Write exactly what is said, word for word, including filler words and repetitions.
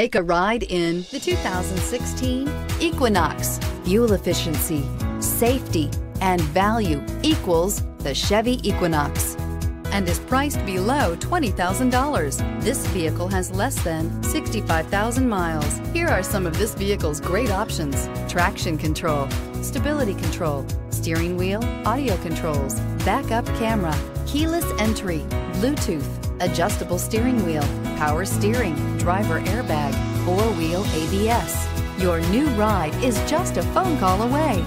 Take a ride in the two thousand sixteen Equinox. Fuel efficiency, safety, and value equals the Chevy Equinox and is priced below twenty thousand dollars. This vehicle has less than sixty-five thousand miles. Here are some of this vehicle's great options: traction control, stability control, steering wheel audio controls, backup camera, keyless entry, Bluetooth, adjustable steering wheel, power steering, driver airbag, four-wheel A B S. Your new ride is just a phone call away.